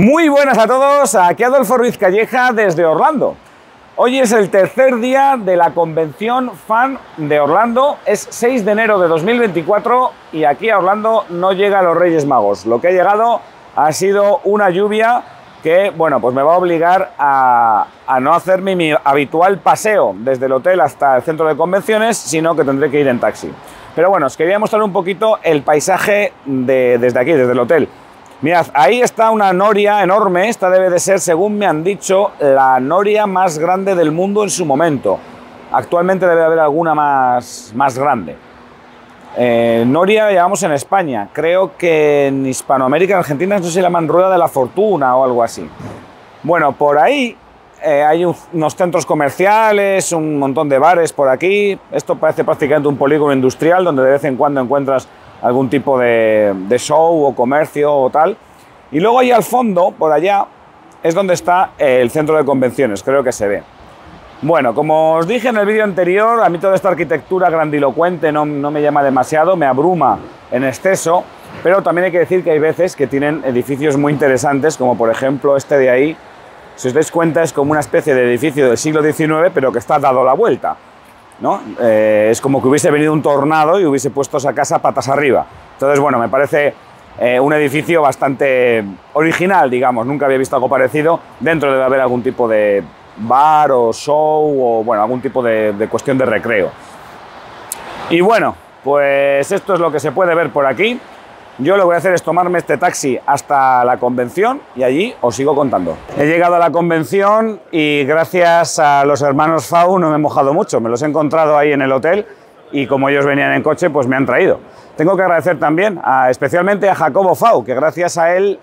Muy buenas a todos, aquí Adolfo Ruiz Calleja desde Orlando. Hoy es el tercer día de la convención FUN de Orlando, es 6 de enero de 2024 y aquí a Orlando no llegan los Reyes Magos. Lo que ha llegado ha sido una lluvia que, bueno, pues me va a obligar a no hacer mi habitual paseo desde el hotel hasta el centro de convenciones, sino que tendré que ir en taxi. Pero bueno, os quería mostrar un poquito el paisaje desde aquí, desde el hotel. Mirad, ahí está una noria enorme, esta debe de ser, según me han dicho, la noria más grande del mundo en su momento. Actualmente debe haber alguna más grande. Noria la llevamos en España, creo que en Hispanoamérica, en Argentina, no sé si la llaman Rueda de la Fortuna o algo así. Bueno, por ahí hay unos centros comerciales, un montón de bares por aquí. Esto parece prácticamente un polígono industrial donde de vez en cuando encuentras algún tipo de show o comercio o tal. Y luego ahí al fondo, por allá, es donde está el centro de convenciones, creo que se ve. Bueno, como os dije en el vídeo anterior, a mí toda esta arquitectura grandilocuente no me llama demasiado, me abruma en exceso, pero también hay que decir que hay veces que tienen edificios muy interesantes, como por ejemplo este de ahí. Si os dais cuenta, es como una especie de edificio del siglo XIX, pero que está dado la vuelta, ¿no? Es como que hubiese venido un tornado y hubiese puesto esa casa patas arriba. Entonces, bueno, me parece un edificio bastante original, digamos. Nunca había visto algo parecido. Dentro debe haber algún tipo de bar o show o, bueno, algún tipo de cuestión de recreo. Y bueno, pues esto es lo que se puede ver por aquí. Yo lo que voy a hacer es tomarme este taxi hasta la convención y allí os sigo contando. He llegado a la convención y gracias a los hermanos FAU no me he mojado mucho. Me los he encontrado ahí en el hotel y como ellos venían en coche, pues me han traído. Tengo que agradecer también especialmente a Jacobo FAU, que gracias a él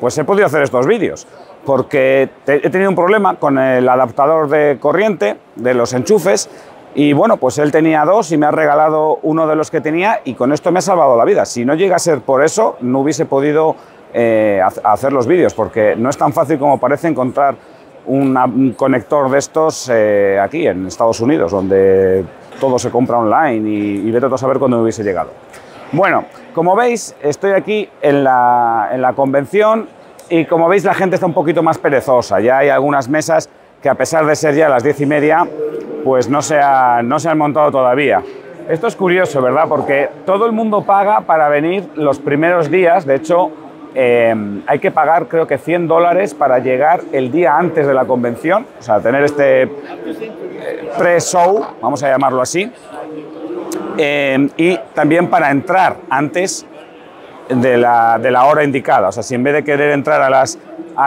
pues he podido hacer estos vídeos. Porque he tenido un problema con el adaptador de corriente de los enchufes. Y bueno, pues él tenía dos y me ha regalado uno de los que tenía y con esto me ha salvado la vida. Si no llega a ser por eso, no hubiese podido hacer los vídeos, porque no es tan fácil como parece encontrar un conector de estos aquí en Estados Unidos, donde todo se compra online y vete a saber cuándo me hubiese llegado. Bueno, como veis, estoy aquí en la convención y como veis la gente está un poquito más perezosa. Ya hay algunas mesas que a pesar de ser ya las 10:30, pues no se han montado todavía. Esto es curioso, ¿verdad? Porque todo el mundo paga para venir los primeros días. De hecho, hay que pagar creo que $100 para llegar el día antes de la convención, o sea, tener este pre-show, vamos a llamarlo así, y también para entrar antes de la hora indicada. O sea, si en vez de querer entrar a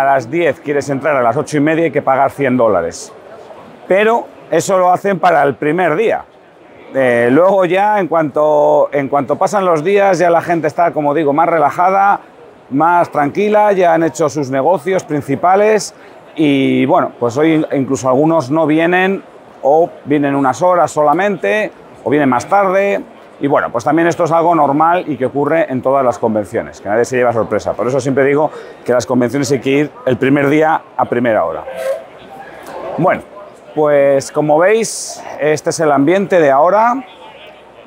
las 10 quieres entrar a las 8:30, hay que pagar $100. Pero eso lo hacen para el primer día. Luego ya, en cuanto pasan los días, ya la gente está, como digo, más relajada, más tranquila, ya han hecho sus negocios principales y, bueno, pues hoy incluso algunos no vienen o vienen unas horas solamente o vienen más tarde. Y bueno, pues también esto es algo normal y que ocurre en todas las convenciones, que nadie se lleva sorpresa. Por eso siempre digo que las convenciones hay que ir el primer día a primera hora. Bueno, pues como veis, este es el ambiente de ahora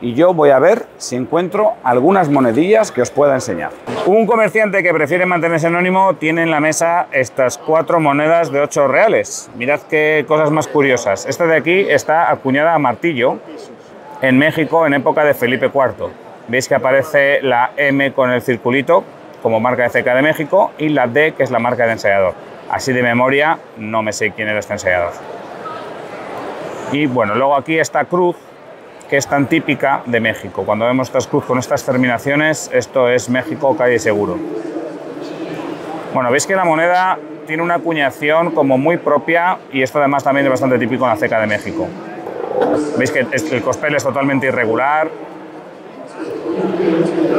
y yo voy a ver si encuentro algunas monedillas que os pueda enseñar. Un comerciante que prefiere mantenerse anónimo tiene en la mesa estas 4 monedas de 8 reales. Mirad qué cosas más curiosas. Esta de aquí está acuñada a martillo en México en época de Felipe IV. Veis que aparece la M con el circulito como marca de ceca de México y la D, que es la marca de ensayador. Así de memoria no me sé quién era este ensayador. Y bueno, luego aquí esta cruz, que es tan típica de México. Cuando vemos estas cruz con estas terminaciones, esto es México, calle seguro. Bueno, veis que la moneda tiene una acuñación como muy propia y esto además también es bastante típico en la ceca de México. Veis que el cospel es totalmente irregular.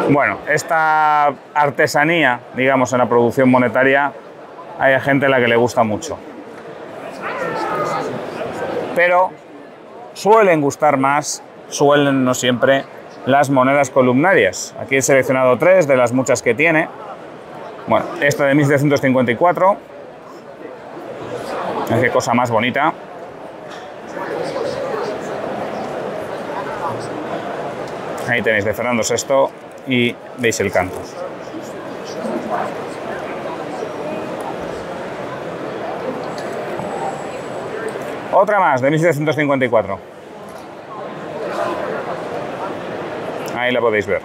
Bueno, esta artesanía, digamos, en la producción monetaria, hay gente a la que le gusta mucho. Pero suelen gustar más, suelen no siempre, las monedas columnarias. Aquí he seleccionado 3 de las muchas que tiene. Bueno, esta de 1754. Qué cosa más bonita. Ahí tenéis de Fernando VI y veis el canto. Otra más, de 1754. Ahí la podéis ver.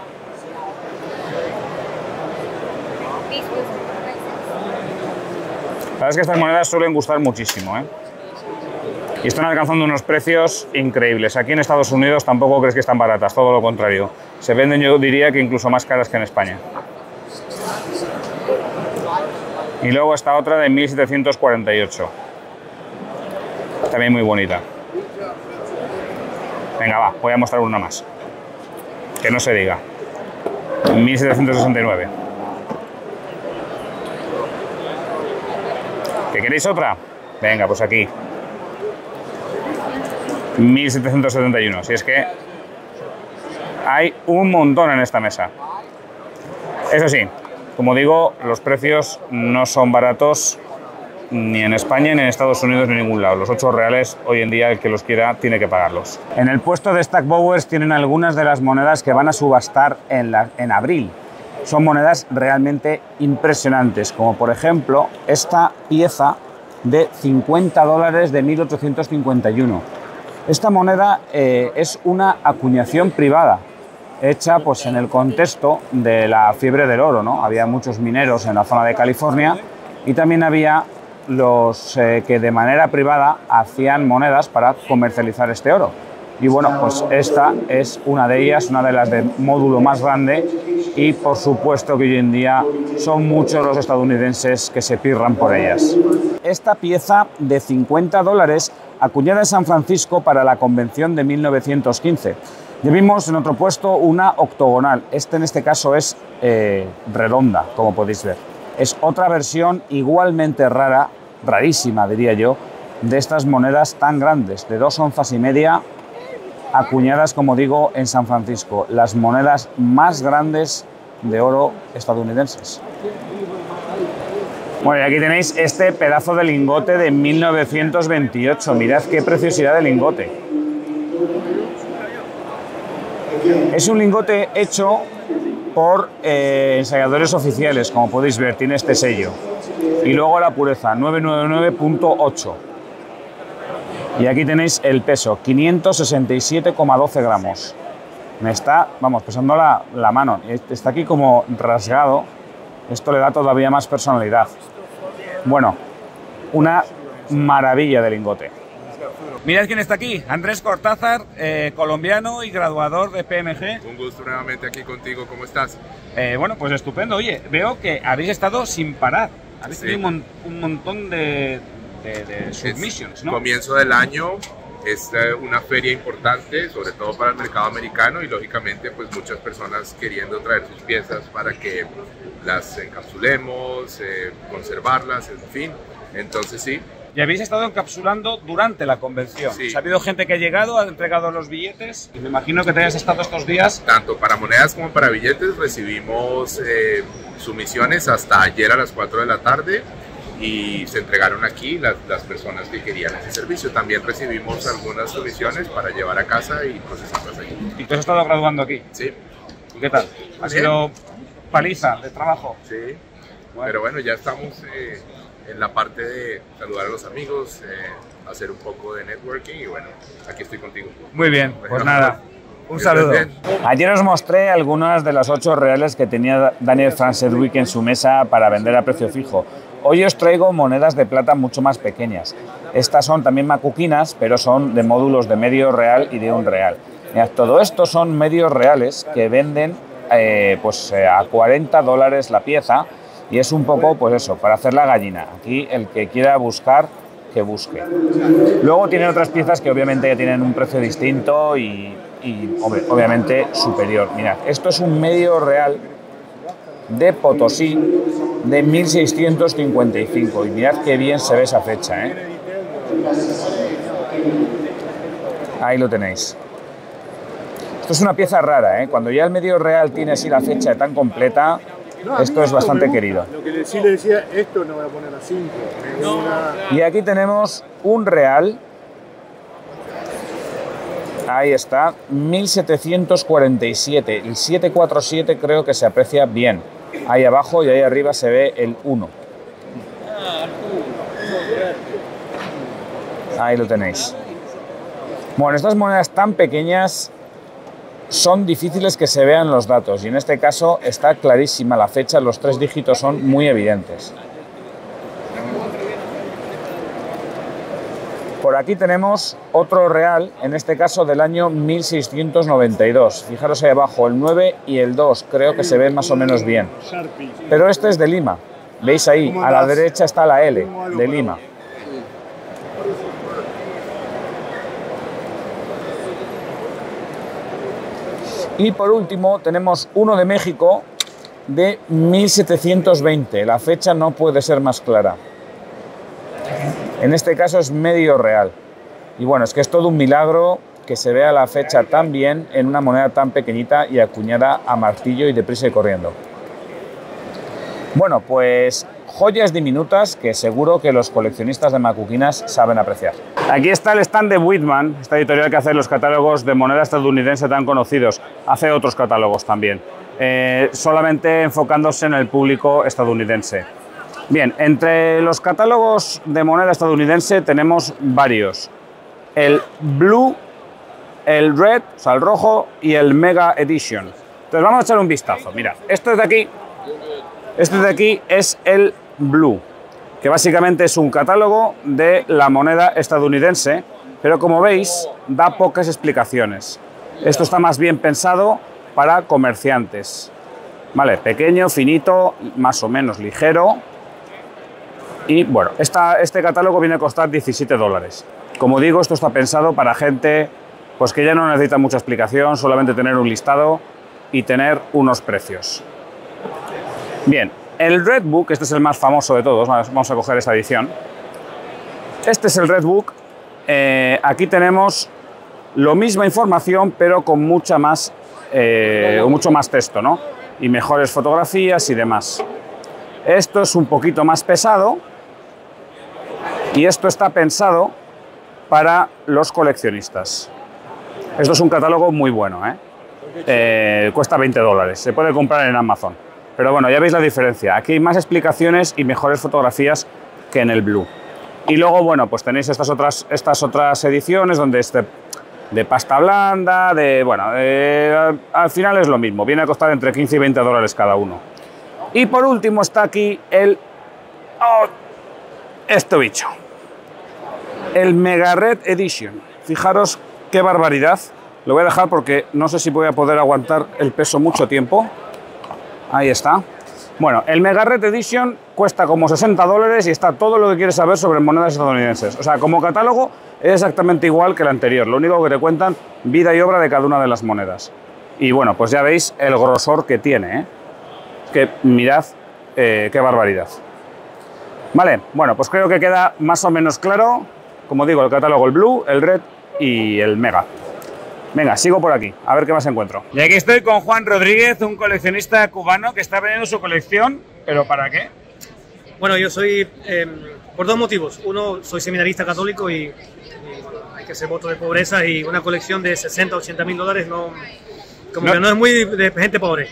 La verdad es que estas monedas suelen gustar muchísimo, ¿eh? Y están alcanzando unos precios increíbles. Aquí en Estados Unidos tampoco crees que están baratas, todo lo contrario. Se venden, yo diría, que incluso más caras que en España. Y luego está otra de 1748. También muy bonita. Venga, va, voy a mostrar una más. Que no se diga. 1769. ¿Que queréis otra? Venga, pues aquí. 1771. Si es que hay un montón en esta mesa. Eso sí, como digo, los precios no son baratos ni en España, ni en Estados Unidos, ni en ningún lado. Los 8 reales, hoy en día, el que los quiera tiene que pagarlos. En el puesto de Stack Bowers tienen algunas de las monedas que van a subastar en abril. Son monedas realmente impresionantes, como por ejemplo esta pieza de 50 dólares de 1851. Esta moneda es una acuñación privada, hecha pues, en el contexto de la fiebre del oro, ¿no? Había muchos mineros en la zona de California y también había los que de manera privada hacían monedas para comercializar este oro. Y bueno, pues esta es una de ellas, una de las de módulo más grande, y por supuesto que hoy en día son muchos los estadounidenses que se pirran por ellas. Esta pieza de 50 dólares, acuñada en San Francisco para la convención de 1915. Ya vimos en otro puesto una octogonal, en este caso es redonda, como podéis ver. Es otra versión igualmente rara, rarísima diría yo, de estas monedas tan grandes, de 2,5 onzas, acuñadas, como digo, en San Francisco, las monedas más grandes de oro estadounidenses. Bueno, y aquí tenéis este pedazo de lingote de 1928. Mirad qué preciosidad de lingote. Es un lingote hecho por ensayadores oficiales, como podéis ver, tiene este sello. Y luego la pureza, 999.8. Y aquí tenéis el peso, 567,12 gramos. Me está, vamos, pesando la mano. Está aquí como rasgado. Esto le da todavía más personalidad. Bueno, una maravilla de lingote. Mirad quién está aquí, Andrés Cortázar, colombiano y graduador de PMG. Un gusto nuevamente aquí contigo, ¿cómo estás? Bueno, pues estupendo. Oye, veo que habéis estado sin parar. Habéis tenido un montón de submissions, ¿no? Comienzo del año es una feria importante, sobre todo para el mercado americano, y lógicamente pues muchas personas queriendo traer sus piezas para que las encapsulemos, conservarlas, en fin, entonces sí. Y habéis estado encapsulando durante la convención. Sí. O sea, ha habido gente que ha llegado, ha entregado los billetes, y me imagino que te hayas estado estos días. Tanto para monedas como para billetes recibimos sumisiones hasta ayer a las 4 de la tarde. Y se entregaron aquí las personas que querían ese servicio. También recibimos algunas sumisiones para llevar a casa y procesarlas allí. ¿Y tú has estado graduando aquí? Sí. ¿Y qué tal? ¿Ha sido paliza de trabajo? Sí. Bueno. Pero bueno, ya estamos en la parte de saludar a los amigos, hacer un poco de networking y bueno, aquí estoy contigo. Muy bien, pues nada. Un saludo. Ayer os mostré algunas de las 8 reales que tenía Daniel Franz Edwick en su mesa para vender a precio fijo. Hoy os traigo monedas de plata mucho más pequeñas. Estas son también macuquinas, pero son de módulos de medio real y de 1 real. Mirad, todo esto son medios reales que venden a 40 dólares la pieza, y es un poco, pues eso, para hacer la gallina. Aquí el que quiera buscar, que busque. Luego tienen otras piezas que obviamente ya tienen un precio distinto y obviamente superior. Mirad, esto es un medio real de Potosí de 1655, y mirad qué bien se ve esa fecha, ¿eh? Ahí lo tenéis. Esto es una pieza rara, ¿eh? Cuando ya el medio real tiene así la fecha tan completa, esto es bastante querido. Lo que sí le decía, esto no voy a poner a 5. Y aquí tenemos 1 real. Ahí está, 1747. El 747 creo que se aprecia bien. Ahí abajo y ahí arriba se ve el 1. Ahí lo tenéis. Bueno, estas monedas tan pequeñas son difíciles que se vean los datos y en este caso está clarísima la fecha, los tres dígitos son muy evidentes. Por aquí tenemos otro real, en este caso del año 1692. Fijaros ahí abajo, el 9 y el 2, creo que se ven más o menos bien. Pero este es de Lima. ¿Veis ahí? A la derecha está la L, de Lima. Y por último tenemos uno de México de 1720. La fecha no puede ser más clara. En este caso es medio real. Y bueno, es que es todo un milagro que se vea la fecha tan bien en una moneda tan pequeñita y acuñada a martillo y deprisa y corriendo. Bueno, pues joyas diminutas que seguro que los coleccionistas de macuquinas saben apreciar. Aquí está el stand de Whitman, esta editorial que hace los catálogos de moneda estadounidense tan conocidos. Hace otros catálogos también, solamente enfocándose en el público estadounidense. Bien, entre los catálogos de moneda estadounidense tenemos varios. El Blue, el Red, o sea, el rojo, y el Mega Edition. Entonces vamos a echar un vistazo. Mirad, este de aquí es el Blue, que básicamente es un catálogo de la moneda estadounidense, pero como veis, da pocas explicaciones. Esto está más bien pensado para comerciantes. Vale, pequeño, finito, más o menos ligero. Y bueno, este catálogo viene a costar 17 dólares. Como digo, esto está pensado para gente pues que ya no necesita mucha explicación, solamente tener un listado y tener unos precios. Bien, el Red Book, este es el más famoso de todos, vamos a coger esta edición. Este es el Red Book, aquí tenemos la misma información pero con mucho más texto, ¿no? Y mejores fotografías y demás. Esto es un poquito más pesado. Y esto está pensado para los coleccionistas. Esto es un catálogo muy bueno, ¿eh? Cuesta 20 dólares, se puede comprar en Amazon. Pero bueno, ya veis la diferencia. Aquí hay más explicaciones y mejores fotografías que en el Blue. Y luego, bueno, pues tenéis estas otras ediciones donde de pasta blanda, al final es lo mismo. Viene a costar entre 15 y 20 dólares cada uno. Y por último está aquí el... este bicho. El Mega Red Edition. Fijaros qué barbaridad. Lo voy a dejar porque no sé si voy a poder aguantar el peso mucho tiempo. Ahí está. Bueno, el Mega Red Edition cuesta como 60 dólares y está todo lo que quieres saber sobre monedas estadounidenses. O sea, como catálogo es exactamente igual que el anterior. Lo único que te cuentan, vida y obra de cada una de las monedas. Y bueno, pues ya veis el grosor que tiene, ¿eh? Que mirad qué barbaridad. Vale, bueno, pues creo que queda más o menos claro, como digo, el catálogo, el Blue, el Red y el Mega. Venga, sigo por aquí, a ver qué más encuentro. Y aquí estoy con Juan Rodríguez, un coleccionista cubano que está vendiendo su colección, ¿pero para qué? Bueno, yo soy, por dos motivos. Uno, soy seminarista católico y hay que hacer voto de pobreza y una colección de 60, 80 mil dólares no... Como que no es muy de gente pobre.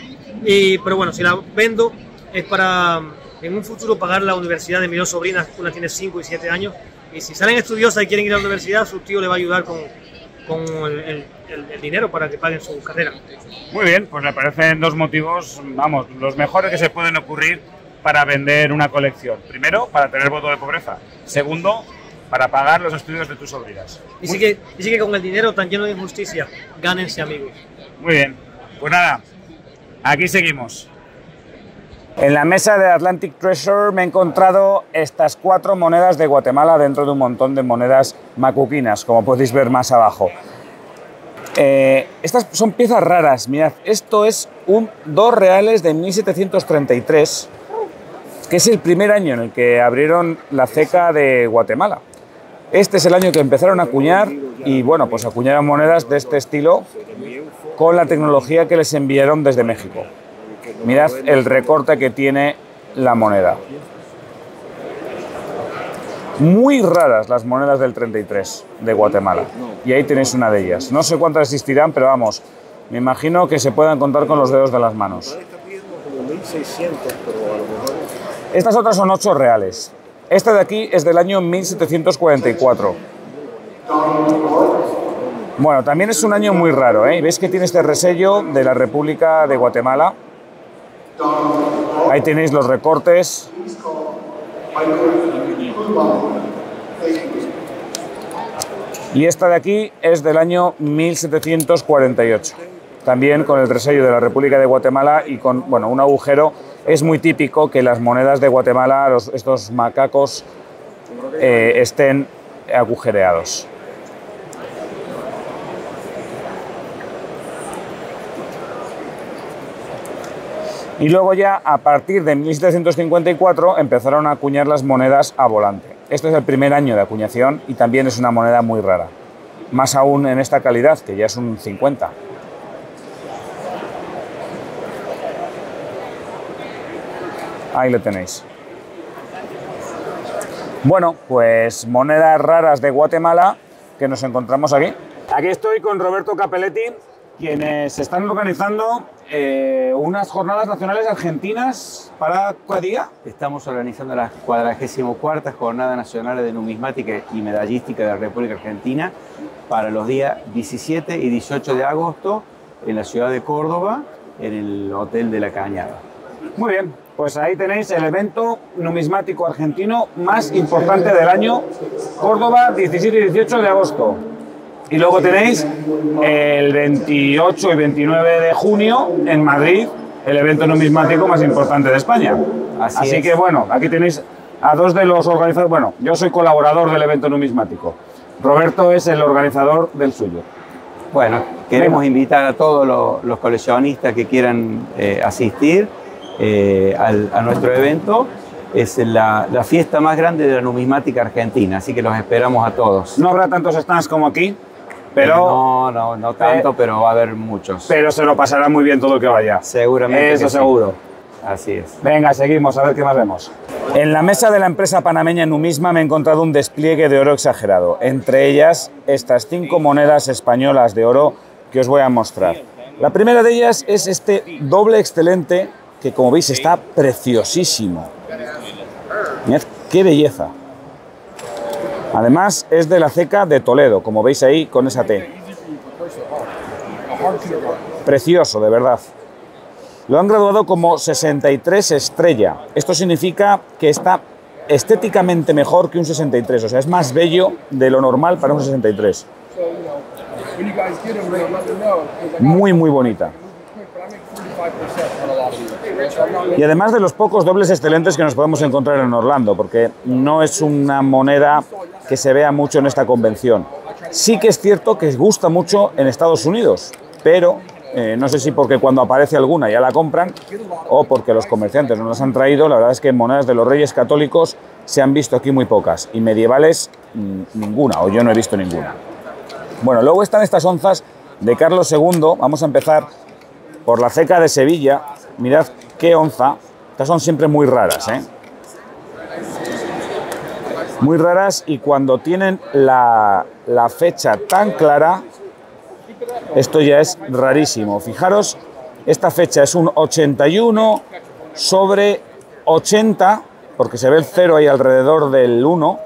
Pero bueno, si la vendo es para en un futuro pagar la universidad de mis dos sobrinas, una tiene 5 y 7 años, y si salen estudiosas y quieren ir a la universidad, su tío le va a ayudar con el dinero para que paguen su carrera. Muy bien, pues me parecen dos motivos, vamos, los mejores que se pueden ocurrir para vender una colección. Primero, para tener voto de pobreza. Segundo, para pagar los estudios de tus sobrinas. Y sí que con el dinero tan lleno de injusticia, gánense amigos. Muy bien, pues nada. Aquí seguimos. En la mesa de Atlantic Treasure me he encontrado estas 4 monedas de Guatemala dentro de un montón de monedas macuquinas, como podéis ver más abajo. Estas son piezas raras. Mirad, esto es un 2 reales de 1733, que es el primer año en el que abrieron la ceca de Guatemala. Este es el año que empezaron a acuñar y, bueno, pues acuñaron monedas de este estilo con la tecnología que les enviaron desde México. Mirad el recorte que tiene la moneda. Muy raras las monedas del 33 de Guatemala. Y ahí tenéis una de ellas. No sé cuántas existirán, pero vamos, me imagino que se puedan contar con los dedos de las manos. Estas otras son 8 reales. Esta de aquí es del año 1744. Bueno, también es un año muy raro, ¿eh? Veis que tiene este resello de la República de Guatemala. Ahí tenéis los recortes. Y esta de aquí es del año 1748. También con el resello de la República de Guatemala y con, bueno, un agujero. Es muy típico que las monedas de Guatemala, estos macacos, estén agujereados. Y luego ya, a partir de 1754, empezaron a acuñar las monedas a volante. Este es el primer año de acuñación y también es una moneda muy rara. Más aún en esta calidad, que ya es un 50. Ahí lo tenéis. Bueno, pues monedas raras de Guatemala que nos encontramos aquí. Aquí estoy con Roberto Capelletti, quienes están organizando unas jornadas nacionales argentinas para cada día. Estamos organizando la 44ª Jornada Nacional de Numismática y Medallística de la República Argentina para los días 17 y 18 de agosto en la ciudad de Córdoba, en el Hotel de la Cañada. Muy bien, pues ahí tenéis el evento numismático argentino más importante del año, Córdoba, 17 y 18 de agosto. Y luego tenéis el 28 y 29 de junio en Madrid, el evento numismático más importante de España. Así que bueno, aquí tenéis a dos de los organizadores. Bueno, yo soy colaborador del evento numismático. Roberto es el organizador del suyo. Bueno, queremos invitar a todos los coleccionistas que quieran asistir a nuestro evento. Es la fiesta más grande de la numismática argentina, así que los esperamos a todos. No habrá tantos stands como aquí. Pero no tanto, pero va a haber muchos. Pero se lo pasará muy bien todo el que vaya. Seguramente. Eso seguro. Sí. Así es. Venga, seguimos, a ver qué más vemos. En la mesa de la empresa panameña Numisma me he encontrado un despliegue de oro exagerado. Entre ellas, estas 5 monedas españolas de oro que os voy a mostrar. La primera de ellas es este doble excelente que, como veis, está preciosísimo. Mirad qué belleza. Además, es de la ceca de Toledo, como veis ahí con esa T. Precioso, de verdad. Lo han graduado como 63 estrella. Esto significa que está estéticamente mejor que un 63, o sea, es más bello de lo normal para un 63. Muy, muy bonita. Y además de los pocos dobles excelentes que nos podemos encontrar en Orlando, porque no es una moneda que se vea mucho en esta convención. Sí que es cierto que gusta mucho en Estados Unidos, pero no sé si porque cuando aparece alguna ya la compran o porque los comerciantes no las han traído. La verdad es que monedas de los Reyes Católicos se han visto aquí muy pocas y medievales ninguna, o yo no he visto ninguna. Bueno, luego están estas onzas de Carlos II. Vamos a empezar por la ceca de Sevilla. Mirad qué onza. Estas son siempre muy raras, ¿eh? Muy raras, y cuando tienen la fecha tan clara, esto ya es rarísimo. Fijaros, esta fecha es un 81/80, porque se ve el 0 ahí alrededor del 1,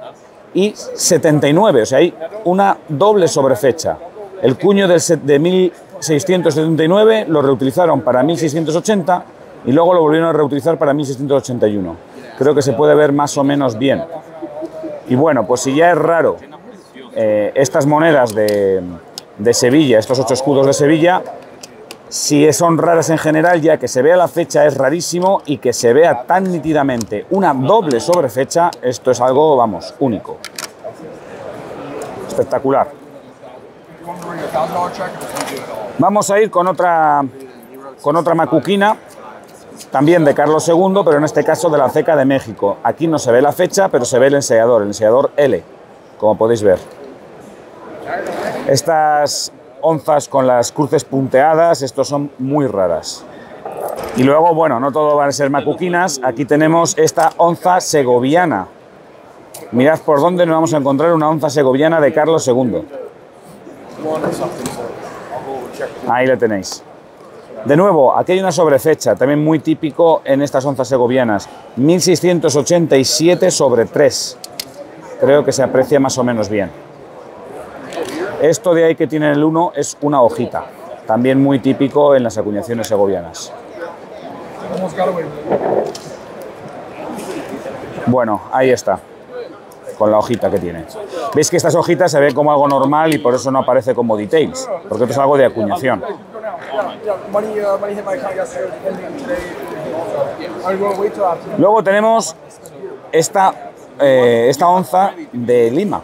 y 79, o sea, hay una doble sobrefecha. El cuño de 1679 lo reutilizaron para 1680 y luego lo volvieron a reutilizar para 1681. Creo que se puede ver más o menos bien. Y bueno, pues si ya es raro estas monedas de Sevilla, estos 8 escudos de Sevilla, si son raras en general, ya que se vea la fecha es rarísimo, y que se vea tan nítidamente una doble sobrefecha, esto es algo, vamos, único. Espectacular. Vamos a ir con otra macuquina, también de Carlos II, pero en este caso de la ceca de México. Aquí no se ve la fecha, pero se ve el ensellador L, como podéis ver. Estas onzas con las cruces punteadas, estos son muy raras. Y luego, bueno, no todo van a ser macuquinas. Aquí tenemos esta onza segoviana. Mirad por dónde nos vamos a encontrar una onza segoviana de Carlos II. Ahí la tenéis. De nuevo, aquí hay una sobrefecha, también muy típico en estas onzas segovianas. 1687/3. Creo que se aprecia más o menos bien. Esto de ahí que tiene el 1 es una hojita, también muy típico en las acuñaciones segovianas. Bueno, ahí está, con la hojita que tiene. Veis que estas hojitas se ven como algo normal y por eso no aparece como details, porque esto es algo de acuñación. Luego tenemos esta onza de Lima,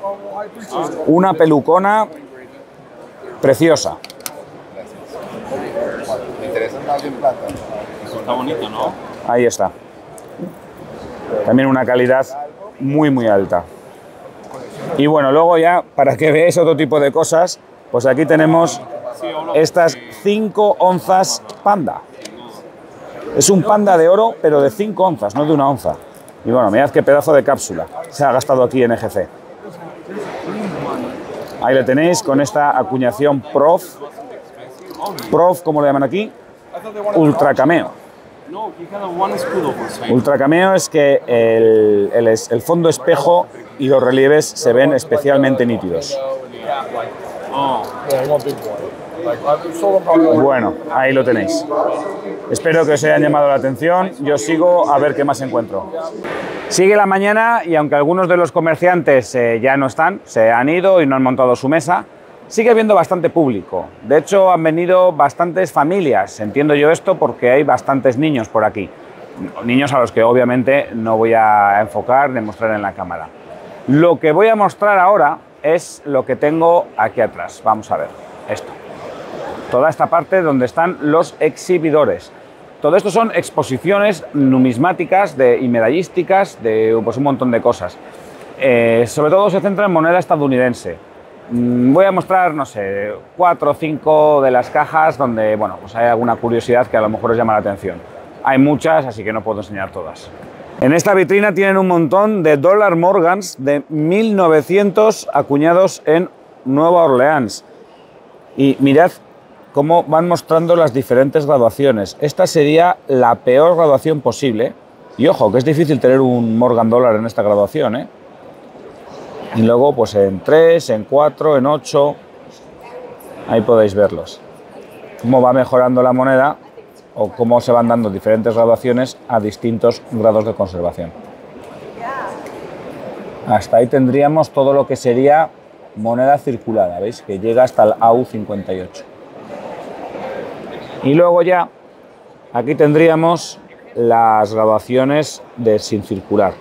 una pelucona preciosa. Está bonito, ¿no? Ahí está. También una calidad muy, muy alta. Y bueno, luego ya, para que veáis otro tipo de cosas, pues aquí tenemos estas 5 onzas panda. Es un panda de oro, pero de 5 onzas, no de una onza. Y bueno, mirad qué pedazo de cápsula se ha gastado aquí en NGC. Ahí lo tenéis con esta acuñación Prof. Prof, ¿cómo le llaman aquí? Ultracameo. Ultracameo es que el fondo espejo y los relieves se ven especialmente nítidos. Bueno, ahí lo tenéis. Espero que os hayan llamado la atención. Yo sigo a ver qué más encuentro. Sigue la mañana y aunque algunos de los comerciantes ya no están, se han ido y no han montado su mesa, sigue habiendo bastante público. De hecho, han venido bastantes familias. Entiendo yo esto porque hay bastantes niños por aquí. Niños a los que obviamente no voy a enfocar ni mostrar en la cámara. Lo que voy a mostrar ahora es lo que tengo aquí atrás. Vamos a ver esto. Toda esta parte donde están los exhibidores. Todo esto son exposiciones numismáticas y medallísticas de pues, un montón de cosas. Sobre todo se centra en moneda estadounidense. Voy a mostrar, no sé, 4 o 5 de las cajas donde, bueno, pues hay alguna curiosidad que a lo mejor os llama la atención. Hay muchas, así que no puedo enseñar todas. En esta vitrina tienen un montón de Dollar Morgans de 1900 acuñados en Nueva Orleans. Y mirad cómo van mostrando las diferentes graduaciones. Esta sería la peor graduación posible. Y ojo, que es difícil tener un Morgan Dollar en esta graduación, ¿eh? Y luego pues en 3, en 4, en 8, ahí podéis verlos. Cómo va mejorando la moneda o cómo se van dando diferentes graduaciones a distintos grados de conservación. Hasta ahí tendríamos todo lo que sería moneda circulada, ¿veis? Que llega hasta el AU58. Y luego ya aquí tendríamos las graduaciones de sin circular,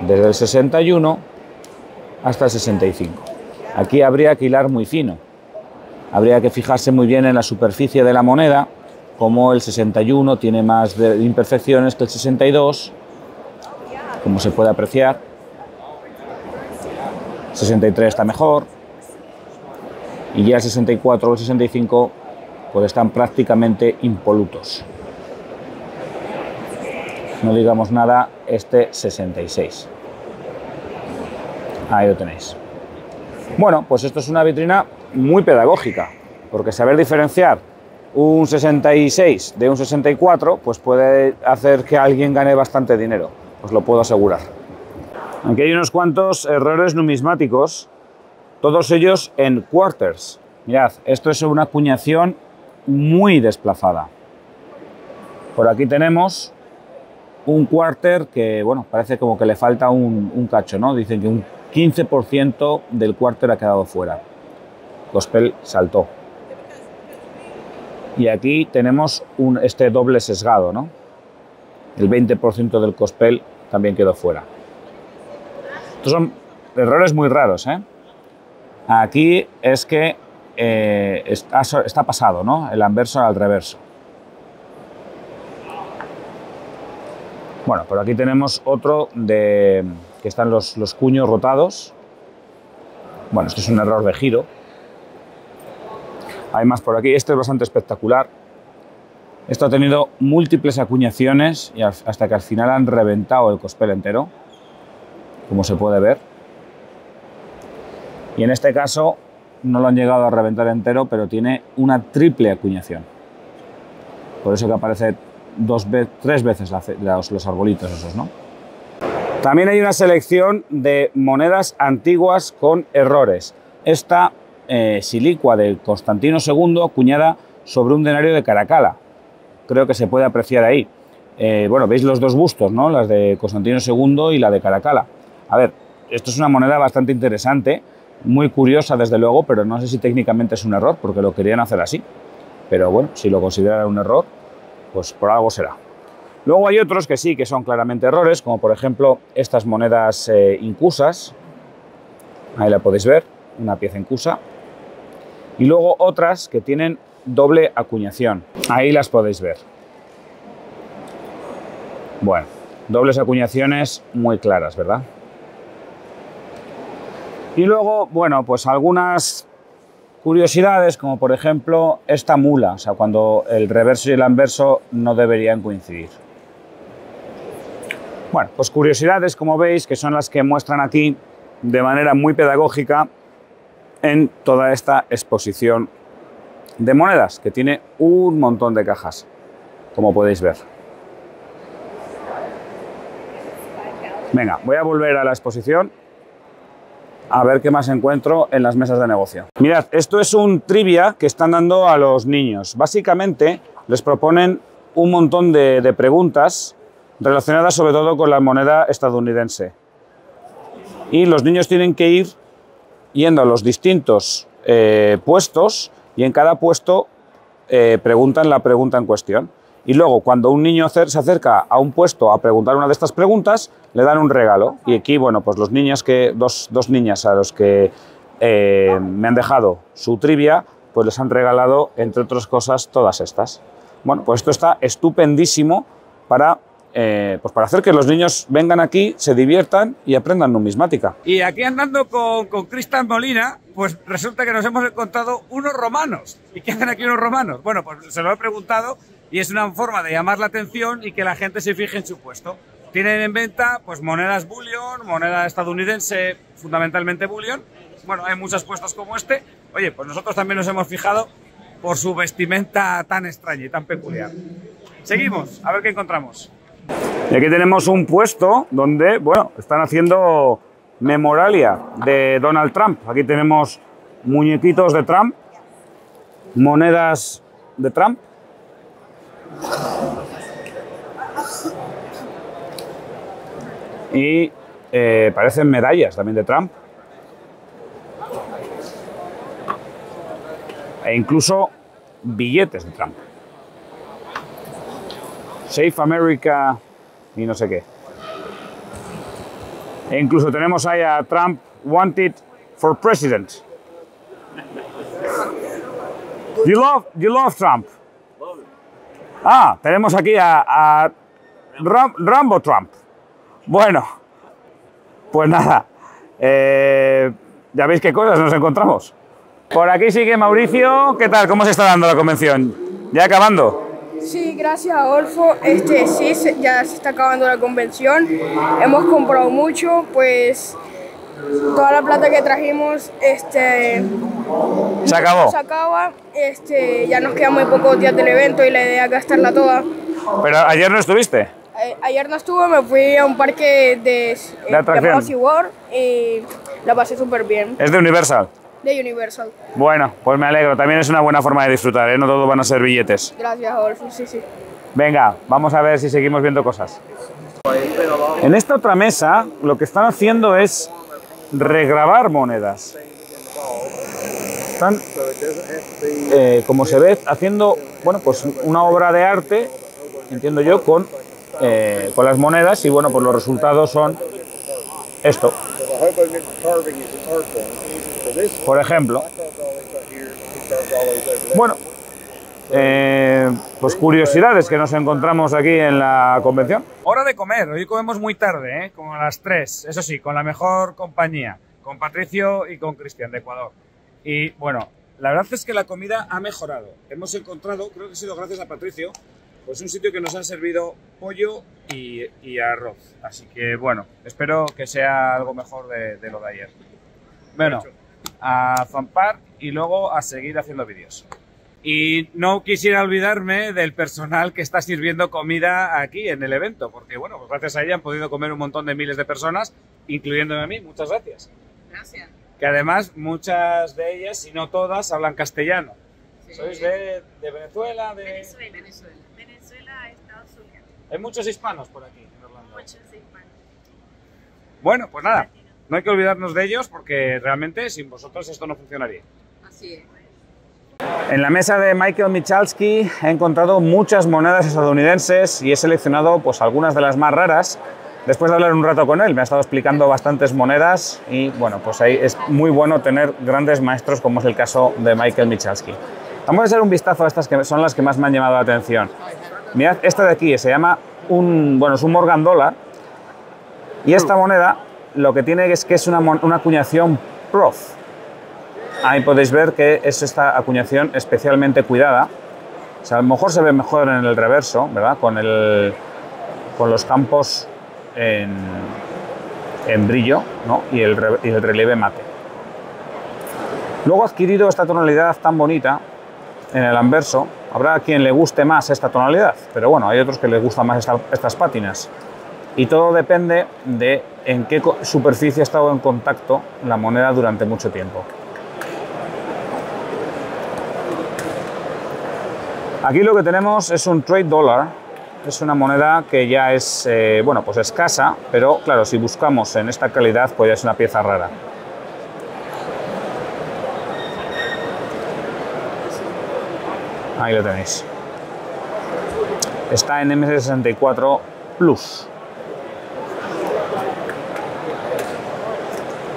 desde el 61 hasta el 65. Aquí habría que hilar muy fino. Habría que fijarse muy bien en la superficie de la moneda, como el 61 tiene más imperfecciones que el 62, como se puede apreciar. 63 está mejor. Y ya el 64 o el 65 pues están prácticamente impolutos. No digamos nada este 66. Ahí lo tenéis. Bueno, pues esto es una vitrina muy pedagógica, porque saber diferenciar un 66 de un 64, pues puede hacer que alguien gane bastante dinero, os lo puedo asegurar. Aquí hay unos cuantos errores numismáticos, todos ellos en quarters. Mirad, esto es una acuñación muy desplazada. Por aquí tenemos un quarter que, bueno, parece como que le falta un cacho, ¿no? Dicen que un 15% del quarter ha quedado fuera. Gospel saltó. Y aquí tenemos este doble sesgado, ¿no? El 20% del gospel también quedó fuera. Estos son errores muy raros, ¿eh? Aquí es que está pasado, ¿no? El anverso al reverso. Bueno, por aquí tenemos otro de que están los cuños rotados. Bueno, esto es un error de giro. Hay más por aquí. Este es bastante espectacular. Esto ha tenido múltiples acuñaciones y hasta que al final han reventado el cospel entero, como se puede ver. Y en este caso no lo han llegado a reventar entero, pero tiene una triple acuñación. Por eso que aparece 3 veces los arbolitos esos, ¿no? También hay una selección de monedas antiguas con errores. Esta silicua de Constantino II acuñada sobre un denario de Caracalla. Creo que se puede apreciar ahí. Bueno, veis los dos bustos, ¿no? Las de Constantino II y la de Caracalla. A ver, esto es una moneda bastante interesante, muy curiosa desde luego, pero no sé si técnicamente es un error, porque lo querían hacer así. Pero bueno, si lo consideran un error, pues por algo será. Luego hay otros que sí, que son claramente errores, como por ejemplo estas monedas incusas. Ahí la podéis ver, una pieza incusa. Y luego otras que tienen doble acuñación. Ahí las podéis ver. Bueno, dobles acuñaciones muy claras, ¿verdad? Y luego, bueno, pues algunas curiosidades, como por ejemplo esta mula, o sea, cuando el reverso y el anverso no deberían coincidir. Bueno, pues curiosidades, como veis, que son las que muestran aquí de manera muy pedagógica en toda esta exposición de monedas, que tiene un montón de cajas, como podéis ver. Venga, voy a volver a la exposición a ver qué más encuentro en las mesas de negocio. Mirad, esto es un trivia que están dando a los niños. Básicamente les proponen un montón de preguntas relacionadas sobre todo con la moneda estadounidense. Y los niños tienen que ir yendo a los distintos puestos y en cada puesto preguntan la pregunta en cuestión. Y luego, cuando un niño se acerca a un puesto a preguntar una de estas preguntas, le dan un regalo. Y aquí, bueno, pues los niños que, dos niñas a los que me han dejado su trivia, pues les han regalado, entre otras cosas, todas estas. Bueno, pues esto está estupendísimo para hacer que los niños vengan aquí, se diviertan y aprendan numismática. Y aquí andando con Cristian Molina, pues resulta que nos hemos encontrado unos romanos. ¿Y qué hacen aquí unos romanos? Bueno, pues se lo he preguntado y es una forma de llamar la atención y que la gente se fije en su puesto. Tienen en venta pues monedas bullion, moneda estadounidense, fundamentalmente bullion. Bueno, hay muchos puestos como este. Oye, pues nosotros también nos hemos fijado por su vestimenta tan extraña y tan peculiar. Seguimos, a ver qué encontramos. Y aquí tenemos un puesto donde, bueno, están haciendo memoralia de Donald Trump. Aquí tenemos muñequitos de Trump, monedas de Trump. Y parecen medallas también de Trump. E incluso billetes de Trump. Save America y no sé qué. E incluso tenemos ahí a Trump wanted for president. You love Trump. Ah, tenemos aquí a Rambo Trump. Bueno, pues nada, ya veis qué cosas nos encontramos. Por aquí sigue Mauricio. ¿Qué tal? ¿Cómo se está dando la convención? ¿Ya acabando? Sí, gracias, Adolfo. Sí, ya se está acabando la convención. Hemos comprado mucho, pues toda la plata que trajimos se acabó. Se acaba, ya nos quedan muy pocos días del evento y la idea es gastarla toda. Pero ayer no estuviste. Ayer no estuve, me fui a un parque llamado Seaworld y la pasé súper bien. ¿Es de Universal? De Universal. Bueno, pues me alegro. También es una buena forma de disfrutar, ¿eh? No todo van a ser billetes. Gracias, Adolfo. Sí, sí. Venga, vamos a ver si seguimos viendo cosas. En esta otra mesa lo que están haciendo es regrabar monedas. Están, como se ve, haciendo, bueno, pues una obra de arte, entiendo yo, con las monedas, y bueno, pues los resultados son esto. Por ejemplo, bueno, pues curiosidades que nos encontramos aquí en la convención. Hora de comer, hoy comemos muy tarde, como a las 3, eso sí, con la mejor compañía, con Patricio y con Cristian de Ecuador. Y bueno, la verdad es que la comida ha mejorado. Hemos encontrado, creo que ha sido gracias a Patricio, pues un sitio que nos han servido pollo y arroz. Así que bueno, espero que sea algo mejor de lo de ayer. Bueno, a zampar y luego a seguir haciendo vídeos. Y no quisiera olvidarme del personal que está sirviendo comida aquí en el evento, porque bueno, pues gracias a ella han podido comer un montón de miles de personas, incluyéndome a mí. Muchas gracias. Gracias. que además muchas de ellas, si no todas, hablan castellano. Sí. ¿Sois de Venezuela? Venezuela, Estados Unidos. Hay muchos hispanos por aquí en Orlando. Muchos hispanos. Bueno, pues nada, no hay que olvidarnos de ellos porque realmente sin vosotros esto no funcionaría. Así es. En la mesa de Michael Michalski he encontrado muchas monedas estadounidenses y he seleccionado pues algunas de las más raras. Después de hablar un rato con él, me ha estado explicando bastantes monedas y bueno, pues ahí es muy bueno tener grandes maestros como es el caso de Michael Michalski. Vamos a echar un vistazo a estas que son las que más me han llamado la atención. Mirad esta de aquí, se llama es un Morgan Dollar y esta moneda lo que tiene es que es una acuñación Prof. Ahí podéis ver que es esta acuñación especialmente cuidada. O sea, a lo mejor se ve mejor en el reverso, ¿verdad? Con los campos en brillo, ¿no? y el relieve mate. Luego ha adquirido esta tonalidad tan bonita en el anverso. Habrá a quien le guste más esta tonalidad, pero bueno, hay otros que les gustan más estas pátinas. Y todo depende de en qué superficie ha estado en contacto la moneda durante mucho tiempo. Aquí lo que tenemos es un trade dollar, es una moneda que ya es, bueno, pues escasa, pero claro, si buscamos en esta calidad, pues ya es una pieza rara. Ahí lo tenéis. Está en MS64 Plus.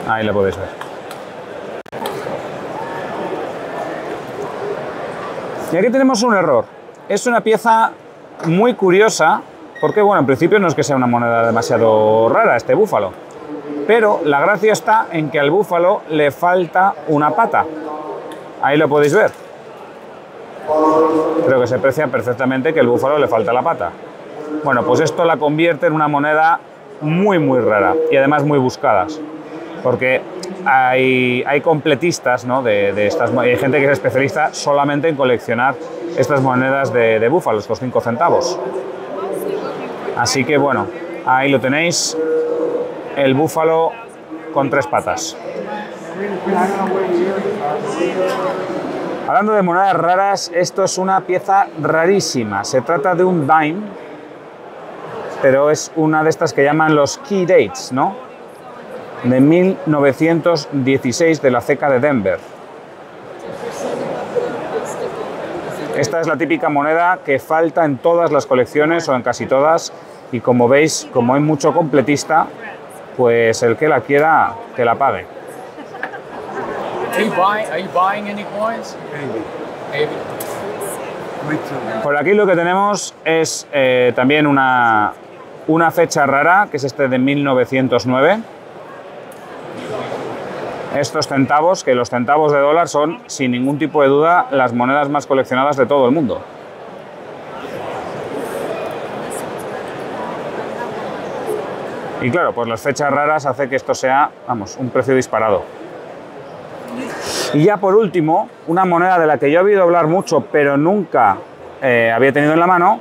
Ahí lo podéis ver. Y aquí tenemos un error. Es una pieza muy curiosa, porque bueno, en principio no es que sea una moneda demasiado rara este búfalo, pero la gracia está en que al búfalo le falta una pata. Ahí lo podéis ver. Creo que se aprecia perfectamente que al búfalo le falta la pata. Bueno, pues esto la convierte en una moneda muy, muy rara y además muy buscadas, porque hay completistas, ¿no? Hay gente que es especialista solamente en coleccionar estas monedas de búfalos, los 5 centavos. Así que bueno, ahí lo tenéis, el búfalo con 3 patas. Hablando de monedas raras, esto es una pieza rarísima. Se trata de un dime, pero es una de estas que llaman los key dates, ¿no? De 1916 de la ceca de Denver. Esta es la típica moneda que falta en todas las colecciones o en casi todas y como veis, como hay mucho completista, pues el que la quiera, que la pague. Por aquí lo que tenemos es también una fecha rara, que es este de 1909. Estos centavos, que los centavos de dólar son, sin ningún tipo de duda, las monedas más coleccionadas de todo el mundo. Y claro, pues las fechas raras hace que esto sea, vamos, un precio disparado. Y ya por último, una moneda de la que yo he oído hablar mucho, pero nunca había tenido en la mano,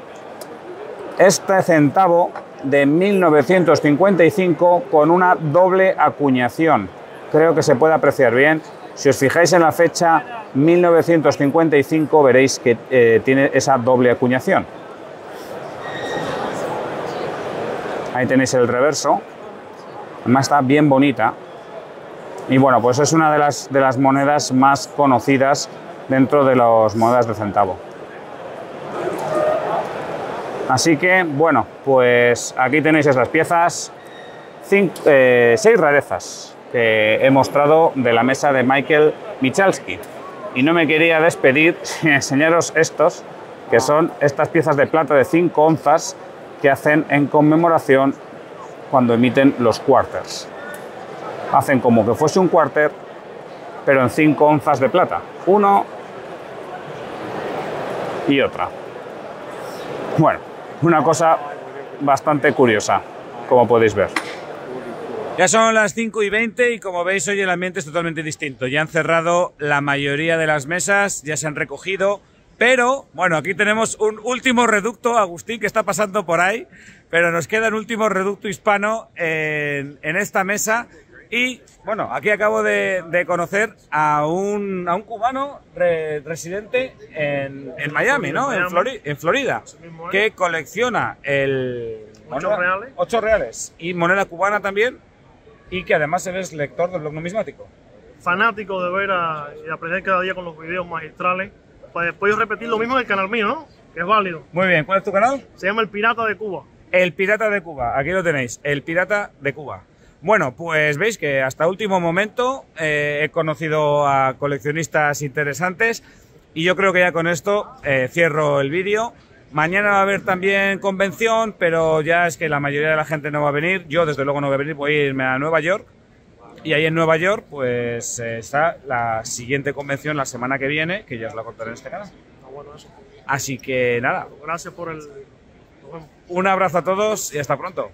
este centavo de 1955 con una doble acuñación. Creo que se puede apreciar bien. Si os fijáis en la fecha 1955 veréis que tiene esa doble acuñación. Ahí tenéis el reverso. Además está bien bonita. Y bueno, pues es una de las monedas más conocidas dentro de las monedas de centavo. Así que, bueno, pues aquí tenéis esas piezas. 6 rarezas que he mostrado de la mesa de Michael Michalski. Y no me quería despedir sin enseñaros estos, que son estas piezas de plata de 5 onzas que hacen en conmemoración cuando emiten los quarters. Hacen como que fuese un quarter, pero en 5 onzas de plata. Uno y otra. Bueno, una cosa bastante curiosa, como podéis ver. Ya son las 5:20 y como veis hoy el ambiente es totalmente distinto. Ya han cerrado la mayoría de las mesas, ya se han recogido, pero bueno, aquí tenemos un último reducto, Agustín, que está pasando por ahí, pero nos queda un último reducto hispano en esta mesa Y bueno, aquí acabo de conocer a un cubano residente en Miami, ¿no? En Florida, que colecciona el... Ocho reales. Y moneda cubana también, y que además eres lector del Blog Numismático. Fanático de ver y aprender cada día con los videos magistrales, para después repetir lo mismo en el canal mío, ¿no? Que es válido. Muy bien, ¿cuál es tu canal? Se llama El Pirata de Cuba. El Pirata de Cuba, aquí lo tenéis, El Pirata de Cuba. Bueno, pues veis que hasta último momento he conocido a coleccionistas interesantes y yo creo que ya con esto cierro el vídeo. Mañana va a haber también convención, pero ya es que la mayoría de la gente no va a venir. Yo desde luego no voy a venir, voy a irme a Nueva York. Y ahí en Nueva York pues está la siguiente convención la semana que viene, que ya os la contaré en este canal. Así que nada. Gracias por el... Un abrazo a todos y hasta pronto.